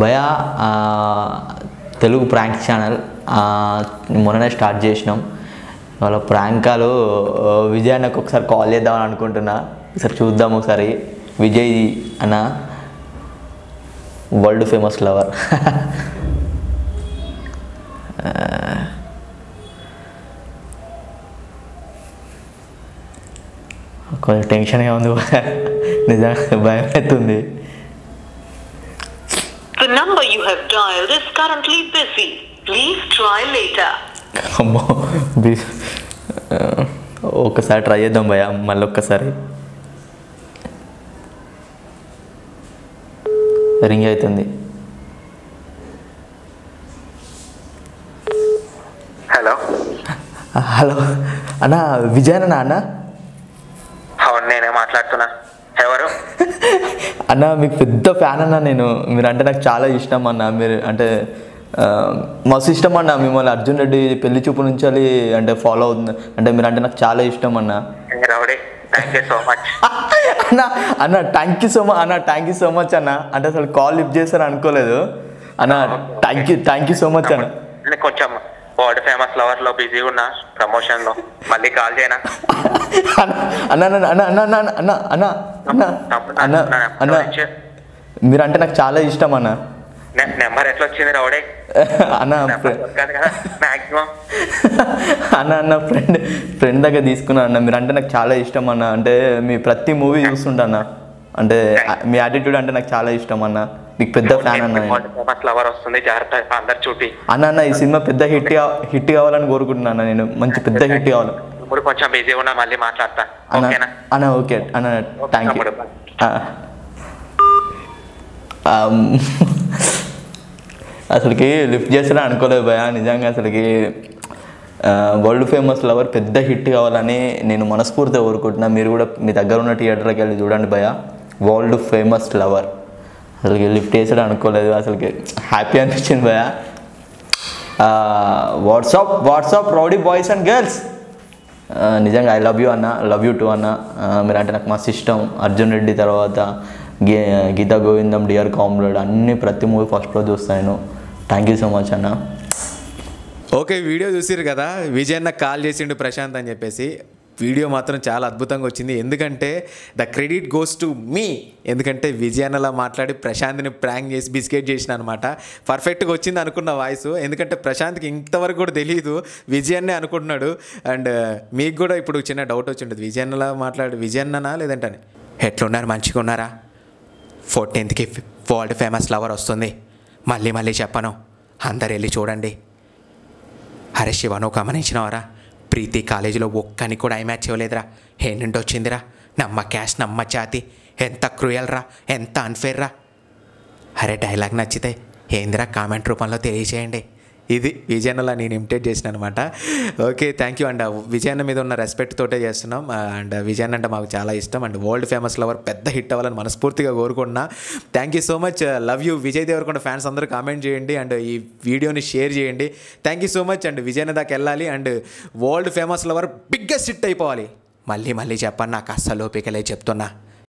భయా Telugu prank channel మొన్ననే start చేసినాం. వాళ్ళ ప్రాంకాలు విజయ్ అన్నకు ఒకసారి కాల్ చేద్దామని అనుకుంటున్నా. ఒకసారి చూద్దాం. ఒకసారి విజయ్ అన్న వరల్డ్ ఫేమస్ లవర్, కొంచెం టెన్షన్గా ఉంది, నిజంగా భయం అవుతుంది. The number you have dialed is currently busy. Please try later. అమ్మో, ఒక్కసారి ట్రై చేద్దాం భయ్యా, మళ్ళీ ఒక్కసారి. రింగ్ అవుతుంది. హలో హలో అన్నా, విజయ్ అన్నా అన్న. అవును, నేనే మాట్లాడుతున్నా. ఎవరు అన్న? మీకు పెద్ద ఫ్యాన్ అన్నా నేను. మీరంటే నాకు చాలా ఇష్టం అన్న. మీరు అంటే మస్తు ఇష్టం అన్న. మిమ్మల్ని అర్జున్ రెడ్డి పెళ్లి చూపు నుంచి అంటే ఫాలో అవుతుంది. అంటే మీరంటే నాకు చాలా ఇష్టం అన్న. అన్న అన్న థ్యాంక్ యూ సో మచ్ అన్న. థ్యాంక్ యూ సో మచ్ అన్న. అంటే అసలు కాల్ లిఫ్ట్ చేస్తాను అనుకోలేదు అన్న. థ్యాంక్ యూ సో మచ్ అన్న. కొంచెం వరల్డ్ ఫేమస్ లవర్ లో బిజీ ఉన్నా, ప్రమోషన్ లో. మళ్ళీ కాల్ చేయనా అన్న? అన్న అన్న అన్న అన్న అన్న అన్న, మీరంటే నాకు చాలా ఇష్టం అన్న. నెంబర్ ఎట్లా వచ్చింది రావుడే అన్న? మ్యాక్సిమం అన్న అన్న ఫ్రెండ్ దగ్గర తీసుకున్నా అన్న. మీరంటే నాకు చాలా ఇష్టం అన్న. అంటే మీ ప్రతి మూవీ చూస్తుంటా. అంటే మీ యాటిట్యూడ్ అంటే నాకు చాలా ఇష్టం అన్న. మీకు పెద్ద ఫ్యాన్ అన్న. అన్న ఈ సినిమా పెద్ద హిట్ కావాలని కోరుకుంటున్నా అన్న. నేను మంచి పెద్ద హిట్ కావాలి. కొంచెం బిజీ ఉన్నా, మళ్ళీ మాట్లాడతా అన్న. ఓకే అన్న, థ్యాంక్ యూ. అసలుకి లిఫ్ట్ చేసినా అనుకోలేదు భయ్యా. నిజంగా అసలుకి వరల్డ్ ఫేమస్ లవర్ పెద్ద హిట్ కావాలని నేను మనస్ఫూర్తిగా కోరుకుంటున్నా. మీరు కూడా మీ దగ్గర ఉన్న థియేటర్కి వెళ్ళి చూడండి భయ్యా, వరల్డ్ ఫేమస్ లవర్. అసలుకి లిఫ్ట్ చేసినా అనుకోలేదు. అసలుకి హ్యాపీ అనిపించింది భయ్యా. What's up rowdy boys and girls, నిజంగా ఐ లవ్ యూ అన్న. లవ్ యూ టూ అన్న. మీరంటే నాకు మస్తు ఇష్టం. అర్జున్ రెడ్డి తర్వాత గీతా గోవిందం, డియర్ కామ్రేడ్ అన్ని ప్రతి మూవీ ఫస్ట్ రోజు చూస్తాను నేను. థ్యాంక్ యూ సో మచ్ అన్న. ఓకే, వీడియో చూసిరు కదా. విజయ్ అన్న కాల్ చేసిండు ప్రశాంత్ అని చెప్పేసి. వీడియో మాత్రం చాలా అద్భుతంగా వచ్చింది. ఎందుకంటే the credit goes to me. ఎందుకంటే విజయ్ అన్నలా మాట్లాడి ప్రశాంత్ని ప్రాంక్ చేసి బిస్కెట్ చేసిన అనమాట. పర్ఫెక్ట్గా వచ్చింది అనుకున్న వాయిస్. ఎందుకంటే ప్రశాంత్కి ఇంతవరకు కూడా తెలియదు, విజయ్ అన్నే అనుకుంటున్నాడు. అండ్ మీకు కూడా ఇప్పుడు చిన్న డౌట్ వచ్చి ఉంటుంది, విజయ్ అన్నలా మాట్లాడు, విజయ్ అన్ననా లేదంటే ఎట్లున్నారు, మంచిగా ఉన్నారా, 14th వరల్డ్ ఫేమస్ లవర్ వస్తుంది, మళ్ళీ చెప్పను, అందరు వెళ్ళి చూడండి. అరే శివను గమనించినవరా, ప్రీతి కాలేజీలో ఒక్కని కూడా ఐమ్యాచ్ ఇవ్వలేదురా, ఏంటంటే వచ్చిందిరా, నమ్మ క్యాష్ నమ్మ ఛాతి, ఎంత క్రూయల్ రా, ఎంత అన్ఫేర్ రా. అరే డైలాగ్ నచ్చితే ఏందిరా కామెంట్ రూపంలో తెలియజేయండి. ఇది విజయ్ అన్నలా నేను ఇమిటేట్ చేసిన అనమాట. Okay, thank you. And Vijay అన్న మీద ఉన్న రెస్పెక్ట్ తోటే చేస్తున్నాం. అండ్ విజయ్ అన్న అంటే మాకు చాలా ఇష్టం. అండ్ వరల్డ్ ఫేమస్ లవర్ పెద్ద హిట్ అవ్వాలని మనస్ఫూర్తిగా కోరుకుంటున్నా. Thank you so much. Love you Vijay Deverakonda fans అందరూ కామెంట్ చేయండి అండ్ ఈ వీడియోని షేర్ చేయండి. Thank you so much. And Vijay అన్న దాకా వెళ్ళాలి and world famous lover biggest hit అయిపోవాలి. మళ్ళీ చెప్పాను, నాకు అస్సలు ఓపికలే చెప్తున్నా.